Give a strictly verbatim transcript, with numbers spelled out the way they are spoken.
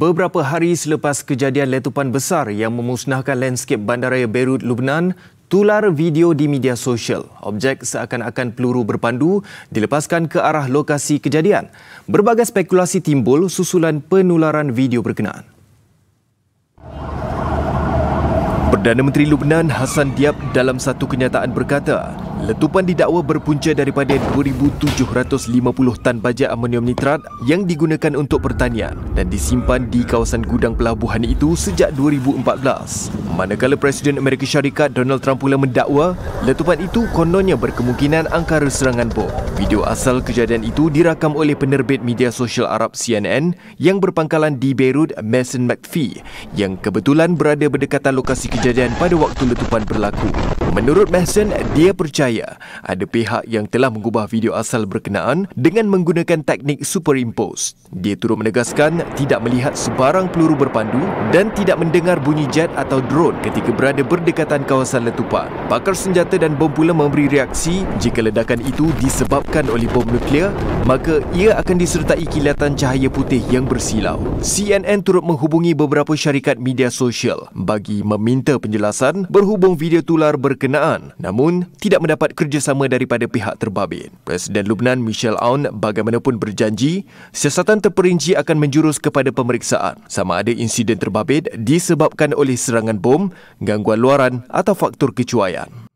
Beberapa hari selepas kejadian letupan besar yang memusnahkan lanskap bandaraya Beirut, Lebanon, tular video di media sosial. Objek seakan-akan peluru berpandu dilepaskan ke arah lokasi kejadian. Berbagai spekulasi timbul susulan penularan video berkenaan. Perdana Menteri Lebanon Hassan Diab dalam satu kenyataan berkata, letupan didakwa berpunca daripada dua ribu tujuh ratus lima puluh tan baja amonium nitrat yang digunakan untuk pertanian dan disimpan di kawasan gudang pelabuhan itu sejak dua ribu empat belas. Manakala Presiden Amerika Syarikat Donald Trump pula mendakwa letupan itu kononnya berkemungkinan angkara serangan bom. Video asal kejadian itu dirakam oleh penerbit media sosial Arab C N N yang berpangkalan di Beirut, Mason McPhee, yang kebetulan berada berdekatan lokasi kejadian kejadian pada waktu letupan berlaku. Menurut Mason, dia percaya ada pihak yang telah mengubah video asal berkenaan dengan menggunakan teknik superimpose. Dia turut menegaskan tidak melihat sebarang peluru berpandu dan tidak mendengar bunyi jet atau drone ketika berada berdekatan kawasan letupan. Pakar senjata dan bom pula memberi reaksi jika ledakan itu disebabkan oleh bom nuklear, maka ia akan disertai kilatan cahaya putih yang bersilau. C N N turut menghubungi beberapa syarikat media sosial bagi meminta penjelasan berhubung video tular berkenaan, namun tidak mendapat kerjasama daripada pihak terbabit. Presiden Lebanon Michel Aoun bagaimanapun berjanji siasatan terperinci akan menjurus kepada pemeriksaan sama ada insiden terbabit disebabkan oleh serangan bom, gangguan luaran atau faktor kecuaian.